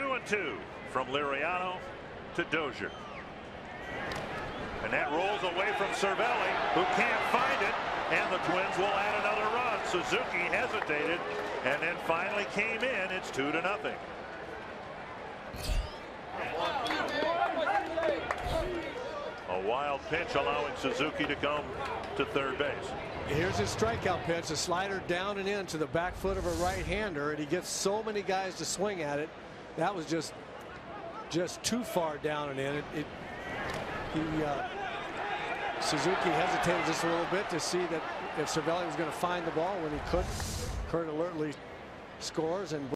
2-2 from Liriano to Dozier. And that rolls away from Cervelli, who can't find it, and the Twins will add another run. Suzuki hesitated and then finally came in. It's 2-0. A wild pitch allowing Suzuki to come to third base. Here's his strikeout pitch, a slider down and in to the back foot of a right-hander, and he gets so many guys to swing at it. That was just too far down and in. Suzuki hesitated just a little bit to see that if Cervelli was going to find the ball. When he couldn't, Kurt alertly scores and